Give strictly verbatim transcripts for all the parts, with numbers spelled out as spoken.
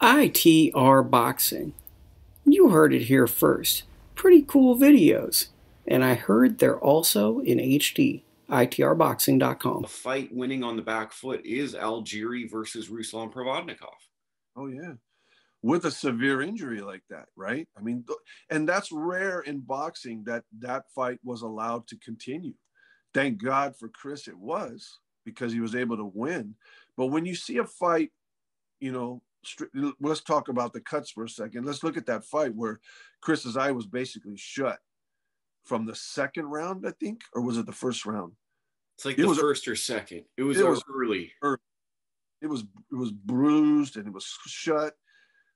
I T R Boxing. You heard it here first. Pretty cool videos. And I heard they're also in H D. I T R boxing dot com. A fight winning on the back foot is Algieri versus Ruslan Provodnikov. Oh, yeah. With a severe injury like that, right? I mean, and that's rare in boxing that that fight was allowed to continue. Thank God for Chris it was, because he was able to win. But when you see a fight, you know, let's talk about the cuts for a second. Let's look at that fight where Chris's eye was basically shut from the second round, I think, or was it the first round? It's like it the was, first or second. It was, it was early. early. It was it was bruised and it was shut,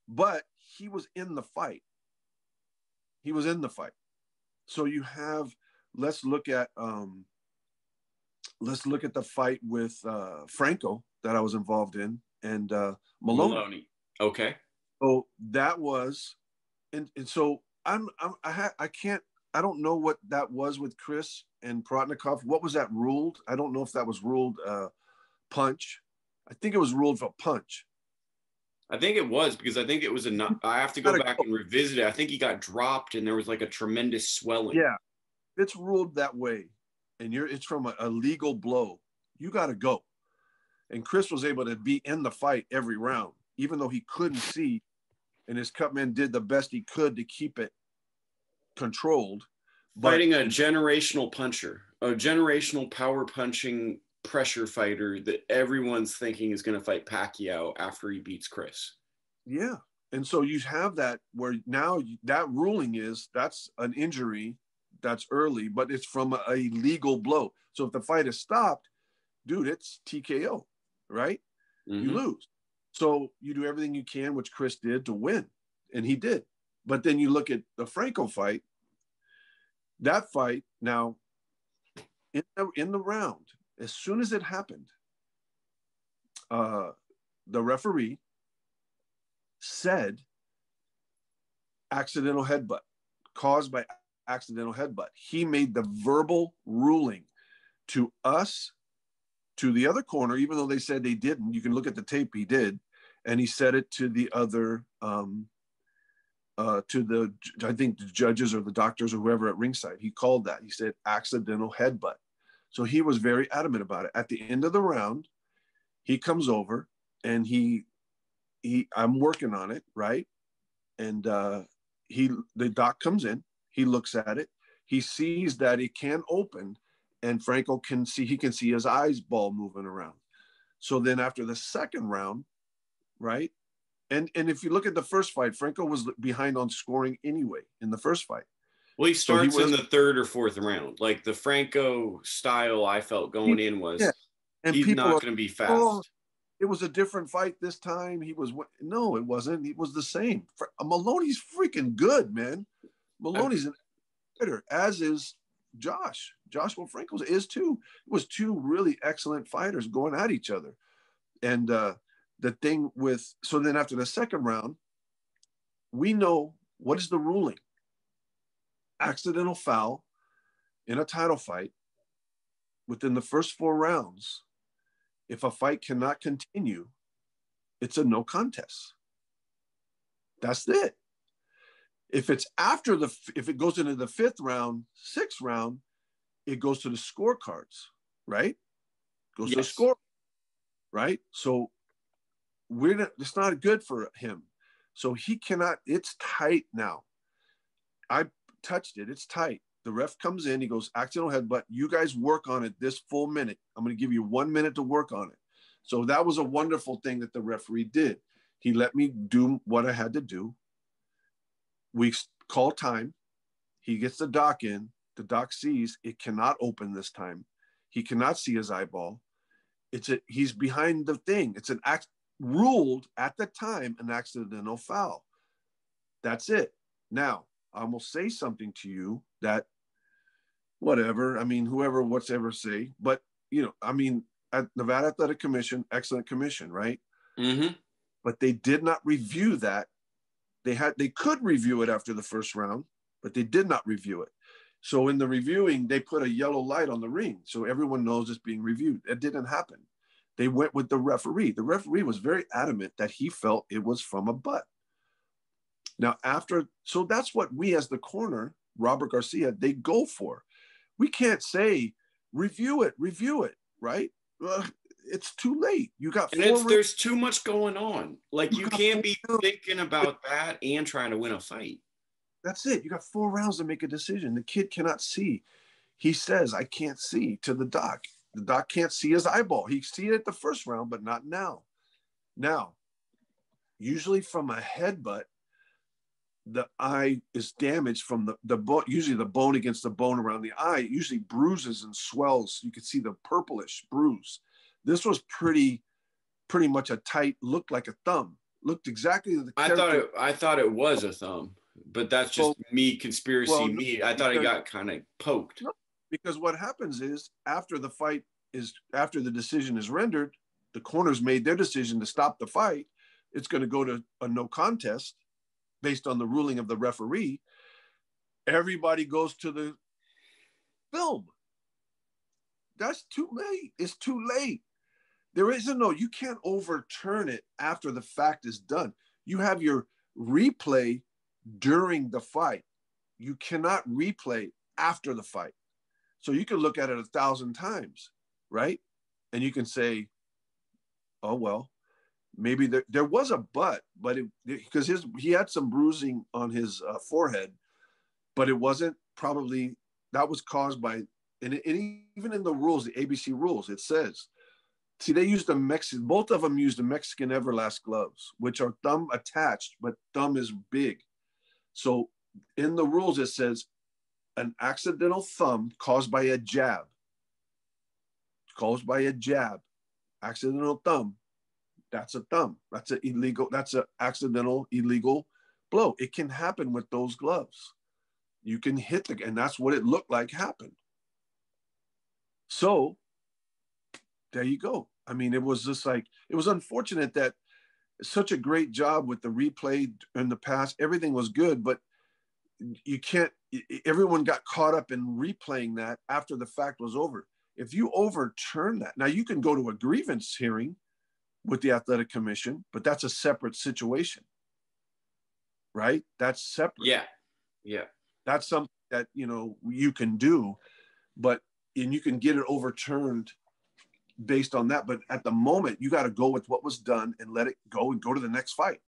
but he was in the fight. He was in the fight. So you have, let's look at um, let's look at the fight with uh, Franco that I was involved in, and uh, Maloney. Maloney. Okay. So that was, and and so I'm, I'm I ha I can't. I don't know what that was with Chris and Pratnikoff. What was that ruled? I don't know if that was ruled uh, punch. I think it was ruled for punch. I think it was, because I think it was a – I have to go back go. and revisit it. I think he got dropped and there was like a tremendous swelling. Yeah, it's ruled that way, and you're it's from a, a legal blow. You got to go. And Chris was able to be in the fight every round, even though he couldn't see, and his cutman did the best he could to keep it controlled. Fighting a generational puncher, a generational power punching pressure fighter that everyone's thinking is going to fight Pacquiao after he beats Chris. Yeah. And so you have that where now you, that ruling is that's an injury that's early, but it's from a, a legal blow. So if the fight is stopped, dude, it's T K O, right? Mm-hmm. You lose. So you do everything you can, which Chris did, to win. And he did. But then you look at the Franco fight, that fight now in the, in the round, as soon as it happened, uh, the referee said accidental headbutt, caused by accidental headbutt. He made the verbal ruling to us, to the other corner, even though they said they didn't. You can look at the tape, he did. And he said it to the other um Uh, to the, I think the judges or the doctors or whoever at ringside, he called that. He said accidental headbutt. So he was very adamant about it. At the end of the round, he comes over and he, he, I'm working on it, right? And uh, he, the doc comes in, he looks at it, he sees that it can open, and Franco can see, he can see his eyeball moving around. So then after the second round, right? And, and if you look at the first fight, Franco was behind on scoring anyway in the first fight. Well, he starts so he was, in the third or fourth round. Like the Franco style I felt going he, in was, yeah. and he's people not going to be fast. Oh, it was a different fight this time. He was, no, it wasn't. It was the same. Maloney's freaking good, man. Maloney's an fighter, as is Josh. Joshua Franco's is too. It was two really excellent fighters going at each other. And, uh, the thing with, so then after the second round, we know what is the ruling. Accidental foul in a title fight within the first four rounds. If a fight cannot continue, it's a no contest. That's it. If it's after the, if it goes into the fifth round, sixth round, it goes to the scorecards, right? Goes yes. to the score, right? So, We're not, it's not good for him. So he cannot, it's tight now. I touched it, it's tight. The ref comes in, he goes, accidental headbutt, you guys work on it this full minute. I'm gonna give you one minute to work on it. So that was a wonderful thing that the referee did. He let me do what I had to do. We call time, he gets the doc in, the doc sees it cannot open this time. He cannot see his eyeball. It's a, he's behind the thing, it's an act. Ruled at the time an accidental foul. That's it. Now, I will say something to you that whatever, I mean, whoever, whatever say, but, you know, I mean, at Nevada Athletic Commission, excellent commission, right? Mm-hmm. But they did not review that. They had, they could review it after the first round, but they did not review it. So in the reviewing, they put a yellow light on the ring. So everyone knows it's being reviewed. It didn't happen. They went with the referee. The referee was very adamant that he felt it was from a butt. Now, after, so that's what we as the corner, Robert Garcia, they go for. We can't say, review it, review it, right? Ugh, it's too late. You got and four. There's too much going on. Like, you, you can't be rounds. thinking about that and trying to win a fight. That's it. You got four rounds to make a decision. The kid cannot see. He says, I can't see, to the doc. The doc can't see his eyeball. He see it the first round, but not now. Now, usually from a headbutt, the eye is damaged from the, the bone, usually the bone against the bone around the eye, it usually bruises and swells. You can see the purplish bruise. This was pretty, pretty much a tight, looked like a thumb. Looked exactly the I thought it, I thought it was a thumb, but that's just well, me, conspiracy well, me. No, I thought it got kind of poked. No. Because what happens is after the fight is, after the decision is rendered, the corners made their decision to stop the fight. It's going to go to a no contest based on the ruling of the referee. Everybody goes to the film. That's too late. It's too late. There isn't no, you can't overturn it after the fact is done. You have your replay during the fight. You cannot replay after the fight. So you can look at it a thousand times, right? And you can say, oh, well, maybe there, there was a butt, but it, because his, he had some bruising on his uh, forehead, but it wasn't probably, that was caused by, and, and even in the rules, the A B C rules, it says, see, they used the Mexican, both of them used the Mexican Everlast gloves, which are thumb attached, but thumb is big. So in the rules, it says, an accidental thumb caused by a jab, caused by a jab, accidental thumb, that's a thumb. That's an illegal, that's an accidental illegal blow. It can happen with those gloves. You can hit the, and that's what it looked like happened. So there you go. I mean, it was just like, it was unfortunate that such a great job with the replay in the past, everything was good, but you can't, everyone got caught up in replaying that after the fact was over. If you overturn that, now you can go to a grievance hearing with the Athletic Commission, but that's a separate situation, right? That's separate. Yeah, yeah. That's something that, you know, you can do, but, and you can get it overturned based on that. But at the moment, you got to go with what was done and let it go and go to the next fight.